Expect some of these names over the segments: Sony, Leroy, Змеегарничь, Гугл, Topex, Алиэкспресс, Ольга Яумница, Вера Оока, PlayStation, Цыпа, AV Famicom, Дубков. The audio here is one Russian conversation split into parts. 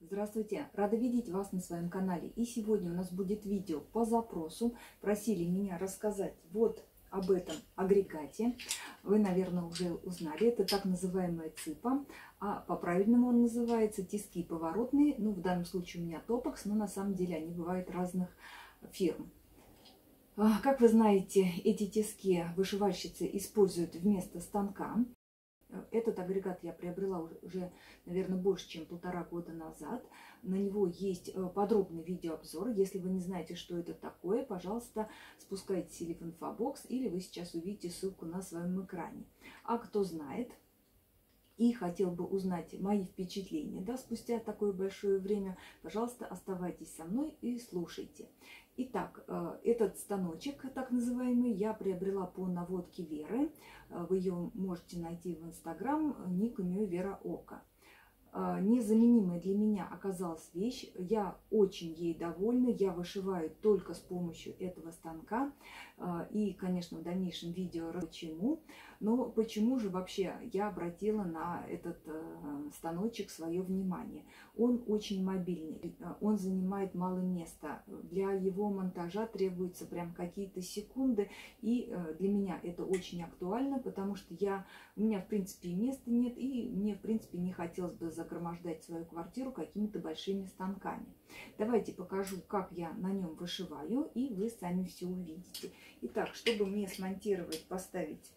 Здравствуйте! Рада видеть вас на своем канале. И сегодня у нас будет видео по запросу. Просили меня рассказать вот об этом агрегате. Вы, наверное, уже узнали. Это так называемая цыпа. А по-правильному он называется тиски поворотные. Ну, в данном случае у меня Topex, но на самом деле они бывают разных фирм. Как вы знаете, эти тиски вышивальщицы используют вместо станка. Этот агрегат я приобрела уже, наверное, больше, чем 1,5 года назад. На него есть подробный видеообзор. Если вы не знаете, что это такое, пожалуйста, спускайтесь или в инфобокс, или вы сейчас увидите ссылку на своем экране. А кто знает и хотел бы узнать мои впечатления, да, спустя такое большое время, пожалуйста, оставайтесь со мной и слушайте. Итак, этот станочек, так называемый, я приобрела по наводке Веры. Вы ее можете найти в Инстаграм, ник у нее Вера Оока. Незаменимая для меня оказалась вещь. Я очень ей довольна. Я вышиваю только с помощью этого станка. И, конечно, в дальнейшем видео почему. Но почему же вообще я обратила на этот станочек свое внимание? Он очень мобильный. Он занимает мало места. Для его монтажа требуются прям какие-то секунды. И для меня это очень актуально, потому что у меня, в принципе, места нет. И мне, в принципе, не хотелось бы загромождать свою квартиру какими-то большими станками. Давайте покажу, как я на нем вышиваю, и вы сами все увидите. Итак, чтобы мне смонтировать, поставить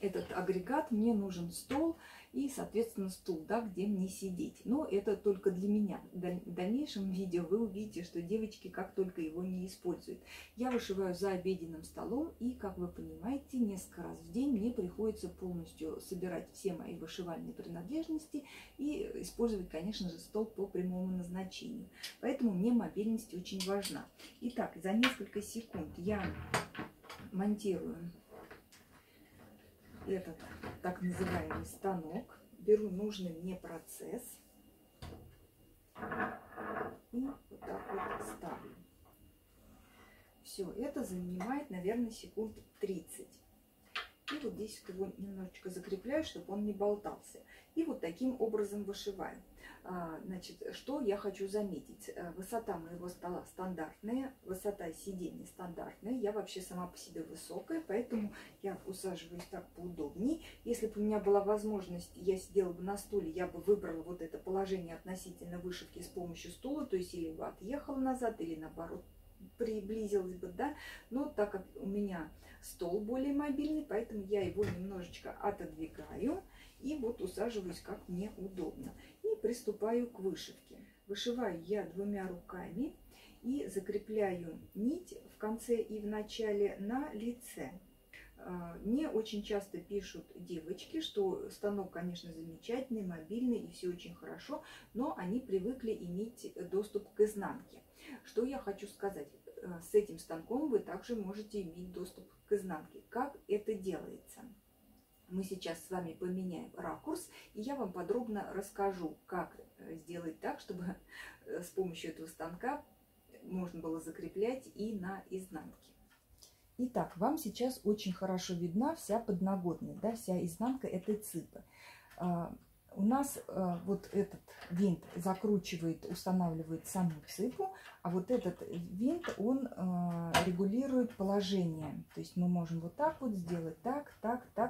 этот агрегат, мне нужен стол и, соответственно, стул, да, где мне сидеть. Но это только для меня. В дальнейшем видео вы увидите, что девочки как только его не используют. Я вышиваю за обеденным столом, и, как вы понимаете, несколько раз в день мне приходится полностью собирать все мои вышивальные принадлежности и использовать, конечно же, стол по прямому назначению. Поэтому мне мобильность очень важна. Итак, за несколько секунд я монтирую этот так называемый станок, беру нужный мне процесс и вот так вот ставлю. Все, это занимает, наверное, секунд 30. И вот здесь его немножечко закрепляю, чтобы он не болтался. И вот таким образом вышиваю. Значит, что я хочу заметить. Высота моего стола стандартная, высота сиденья стандартная. Я вообще сама по себе высокая, поэтому я усаживаюсь так поудобнее. Если бы у меня была возможность, я сидела бы на стуле, я бы выбрала вот это положение относительно вышивки с помощью стула, то есть или бы отъехала назад, или наоборот приблизилась бы, да, но так как у меня стол более мобильный, поэтому я его немножечко отодвигаю и вот усаживаюсь как мне удобно. И приступаю к вышивке. Вышиваю я двумя руками и закрепляю нить в конце и в начале на лице. Мне очень часто пишут девочки, что станок, конечно, замечательный, мобильный и все очень хорошо, но они привыкли иметь доступ к изнанке. Что я хочу сказать? С этим станком вы также можете иметь доступ к изнанке. Как это делается? Мы сейчас с вами поменяем ракурс, и я вам подробно расскажу, как сделать так, чтобы с помощью этого станка можно было закреплять и на изнанке. Итак, вам сейчас очень хорошо видна вся подноготная, да, вся изнанка этой цыпы. У нас вот этот винт закручивает, устанавливает саму цыпу, а вот этот винт, он регулирует положение. То есть мы можем вот так вот сделать, так.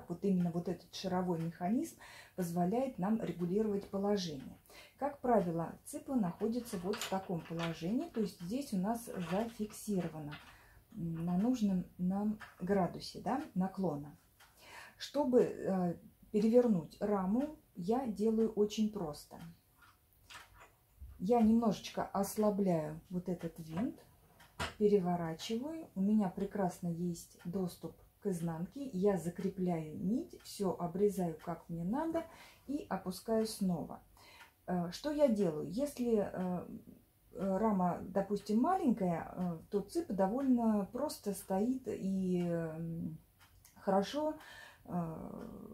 Вот именно вот этот шаровой механизм позволяет нам регулировать положение. Как правило, цыпа находится вот в таком положении, то есть здесь у нас зафиксировано на нужном нам градусе, да, наклона. Чтобы перевернуть раму, я делаю очень просто. Я немножечко ослабляю вот этот винт, переворачиваю. У меня прекрасно есть доступ к изнанке. Я закрепляю нить, все обрезаю как мне надо и опускаю снова. Что я делаю? Если рама, допустим, маленькая, то цыпа довольно просто стоит и хорошо,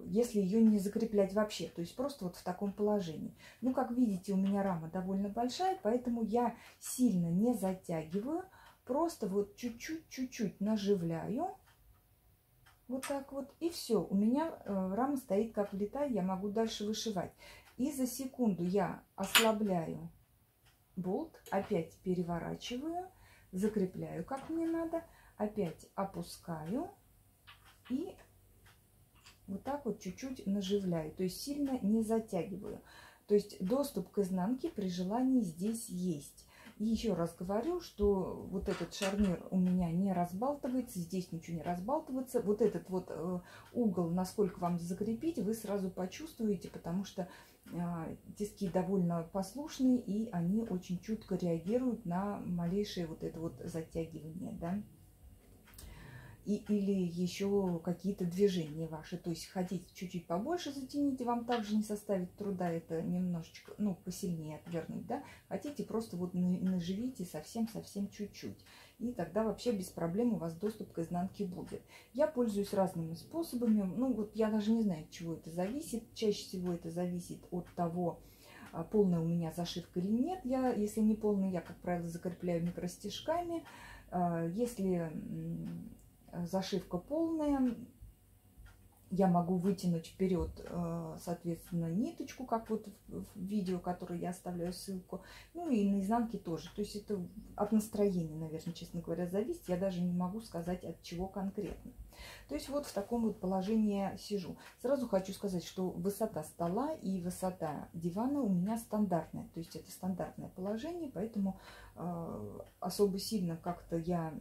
если ее не закреплять вообще, то есть просто вот в таком положении. Ну, как видите, у меня рама довольно большая, поэтому я сильно не затягиваю, просто вот чуть-чуть наживляю, вот так вот, и все. У меня рама стоит как влитая, я могу дальше вышивать. И за секунду я ослабляю болт, опять переворачиваю, закрепляю как мне надо, опять опускаю и вот так вот чуть-чуть наживляю, то есть сильно не затягиваю. То есть доступ к изнанке при желании здесь есть. И еще раз говорю, что вот этот шарнир у меня не разбалтывается, здесь ничего не разбалтывается. Вот этот вот угол, насколько вам закрепить, вы сразу почувствуете, потому что тиски довольно послушные, и они очень чутко реагируют на малейшее вот это вот затягивание, да? Или еще какие-то движения ваши. То есть хотите чуть-чуть побольше затяните, вам также не составит труда это немножечко, ну, посильнее отвернуть, да. Хотите, просто вот наживите совсем-совсем чуть-чуть. И тогда вообще без проблем у вас доступ к изнанке будет. Я пользуюсь разными способами. Ну, вот я даже не знаю, от чего это зависит. Чаще всего это зависит от того, полная у меня зашивка или нет. Я, если не полная, я, как правило, закрепляю микростежками. Если зашивка полная, я могу вытянуть вперед, соответственно, ниточку, как вот в видео, которое я оставляю ссылку. Ну и на изнанке тоже. То есть это от настроения, наверное, честно говоря, зависит. Я даже не могу сказать, от чего конкретно. То есть вот в таком вот положении сижу. Сразу хочу сказать, что высота стола и высота дивана у меня стандартная. То есть это стандартное положение, поэтому особо сильно как-то я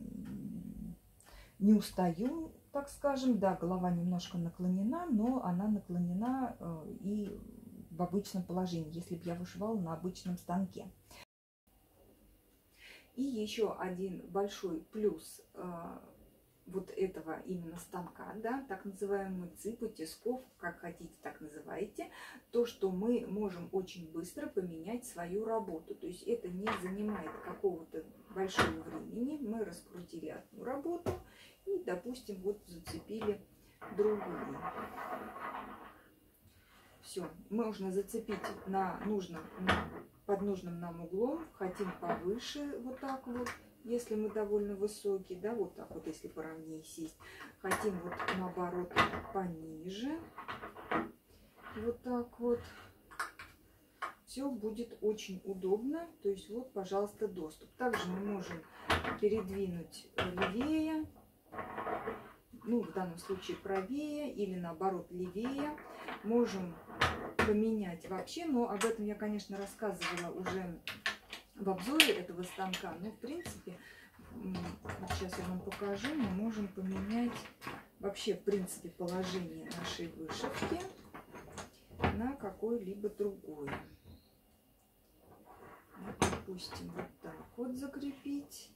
не устаю, так скажем. Да, голова немножко наклонена, но она наклонена и в обычном положении, если бы я вышивала на обычном станке. И еще один большой плюс вот этого именно станка, да, так называемые цыпы, тисков, как хотите, так называйте, то, что мы можем очень быстро поменять свою работу. То есть это не занимает какого-то большого времени. Мы раскрутили одну работу и, допустим, вот зацепили другую. Все, можно зацепить под нужным нам углом, хотим повыше, вот так вот. Если мы довольно высокие, да, вот так вот, если поровнее сесть. Хотим вот наоборот пониже. Вот так вот. Все будет очень удобно. То есть вот, пожалуйста, доступ. Также мы можем передвинуть левее. Ну, в данном случае правее или наоборот левее. Можем поменять вообще, но об этом я, конечно, рассказывала уже в обзоре этого станка, но в принципе, вот сейчас я вам покажу, мы можем поменять вообще в принципе положение нашей вышивки на какое-либо другое. Допустим, вот так вот закрепить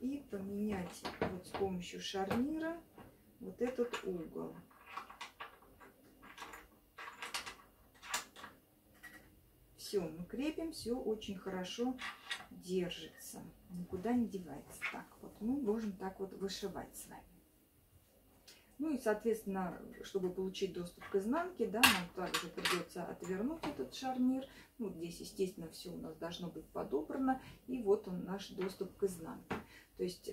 и поменять вот с помощью шарнира вот этот угол. Все, мы крепим, все очень хорошо держится, никуда не девается. Так вот, мы можем так вот вышивать с вами. Ну и, соответственно, чтобы получить доступ к изнанке, да, нам также придется отвернуть этот шарнир. Ну, здесь, естественно, все у нас должно быть подобрано. И вот он, наш доступ к изнанке. То есть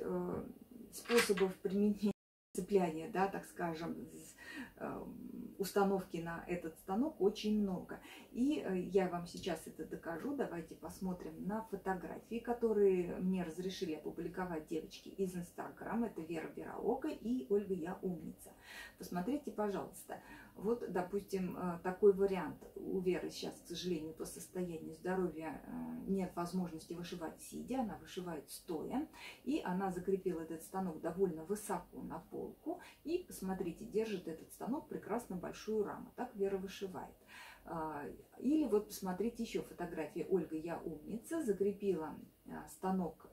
способов применения, цепляния, да, так скажем, установки на этот станок очень много. И я вам сейчас это докажу. Давайте посмотрим на фотографии, которые мне разрешили опубликовать девочки из Инстаграм. Это Вера Оока и Ольга Яумница. Посмотрите, пожалуйста. Вот, допустим, такой вариант. У Веры сейчас, к сожалению, по состоянию здоровья нет возможности вышивать сидя. Она вышивает стоя. И она закрепила этот станок довольно высоко на полку. И, посмотрите, держит этот станок прекрасно большую раму. Так Вера вышивает. Или вот посмотрите еще фотографии. Ольга Яумница закрепила станок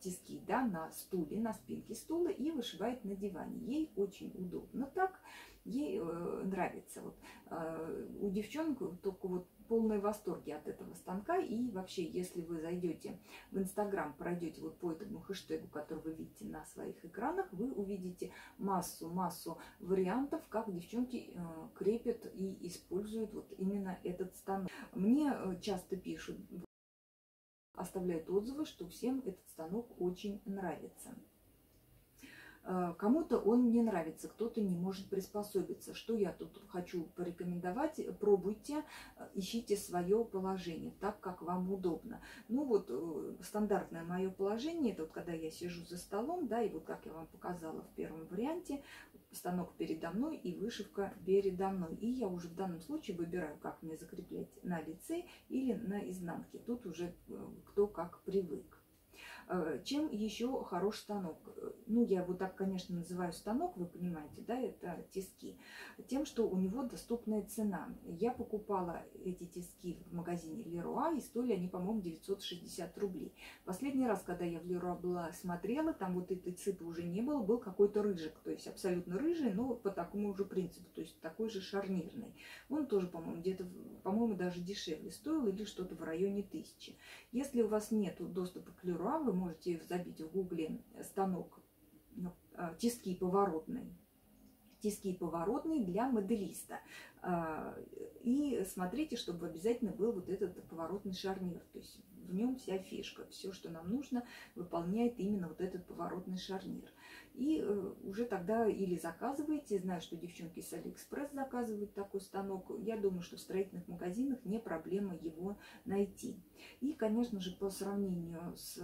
тиски, да, на стуле, на спинке стула и вышивает на диване. Ей очень удобно так, ей нравится. Вот, у девчонок только вот полные восторги от этого станка. И вообще, если вы зайдете в Инстаграм, пройдете вот по этому хэштегу, который вы видите на своих экранах, вы увидите массу вариантов, как девчонки крепят и используют вот именно этот станок. Мне часто пишут, оставляют отзывы, что всем этот станок очень нравится. Кому-то он не нравится, кто-то не может приспособиться. Что я тут хочу порекомендовать? Пробуйте, ищите свое положение, так как вам удобно. Ну вот стандартное мое положение, это вот когда я сижу за столом, да, и вот как я вам показала в первом варианте, станок передо мной и вышивка передо мной. И я уже в данном случае выбираю, как мне закреплять на лице или на изнанке. Тут уже кто как привык. Чем еще хорош станок? Ну, я его так, конечно, называю станок, вы понимаете, да, это тиски. Тем, что у него доступная цена. Я покупала эти тиски в магазине Leroy, и стоили они, по-моему, 960 рублей. Последний раз, когда я в Leroy была, смотрела, там вот этой цепи уже не было, был какой-то рыжик, то есть абсолютно рыжий, но по такому же принципу, то есть такой же шарнирный. Он тоже, по-моему, где-то, по-моему, даже дешевле стоил, или что-то в районе 1000. Если у вас нет доступа к Leroy, вы можете забить в гугле станок тиски поворотные для моделиста. И смотрите, чтобы обязательно был вот этот поворотный шарнир. То есть в нем вся фишка. Все, что нам нужно, выполняет именно вот этот поворотный шарнир. И уже тогда или заказываете, знаю, что девчонки с Алиэкспресс заказывают такой станок. Я думаю, что в строительных магазинах не проблема его найти. И, конечно же, по сравнению с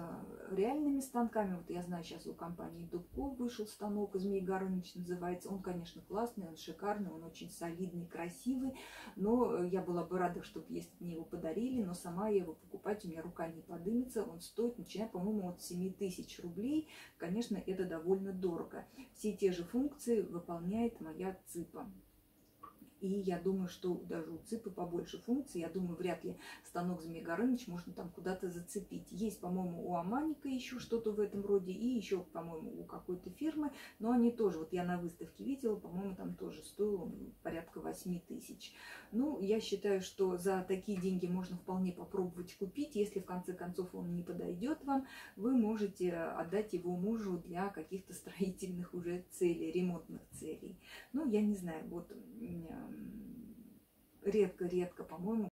реальными станками, вот я знаю, сейчас у компании Дубков вышел станок, Змеегарничь называется. Он, конечно, классный, он шикарный, он очень солидный, красивый. Но я была бы рада, чтобы если мне его подарили, но сама я его покупать, у меня рука не подымется. Он стоит, начиная, по-моему, от 7000 рублей. Конечно, это довольно дорого. Все те же функции выполняет моя цыпа. И я думаю, что даже у цыпы побольше функций. Я думаю, вряд ли станок Змеегарничь можно там куда-то зацепить. Есть, по-моему, у Аманика еще что-то в этом роде. И еще, по-моему, у какой-то фирмы. Но они тоже, вот я на выставке видела, по-моему, там тоже стоило порядка 8000. Ну, я считаю, что за такие деньги можно вполне попробовать купить. Если, в конце концов, он не подойдет вам, вы можете отдать его мужу для каких-то строительных уже целей, ремонтных целей. Ну, я не знаю, вот... Редко, по-моему,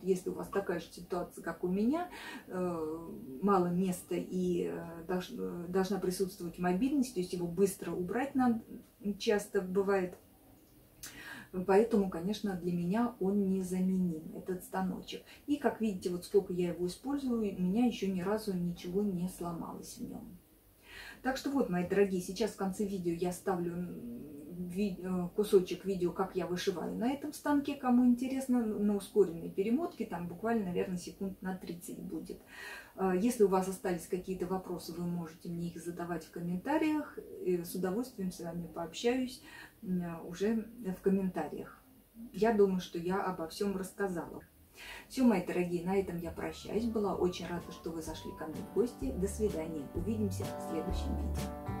если у вас такая же ситуация, как у меня, мало места и должна присутствовать мобильность, то есть его быстро убрать надо, часто бывает. Поэтому, конечно, для меня он незаменим, этот станочек. И, как видите, вот сколько я его использую, у меня еще ни разу ничего не сломалось в нем. Так что вот, мои дорогие, сейчас в конце видео я ставлю кусочек видео, как я вышиваю на этом станке, кому интересно, на ускоренной перемотке, там буквально, наверное, секунд на 30 будет. Если у вас остались какие-то вопросы, вы можете мне их задавать в комментариях, и с удовольствием с вами пообщаюсь уже в комментариях. Я думаю, что я обо всем рассказала. Все, мои дорогие, на этом я прощаюсь. Была очень рада, что вы зашли ко мне в гости. До свидания. Увидимся в следующем видео.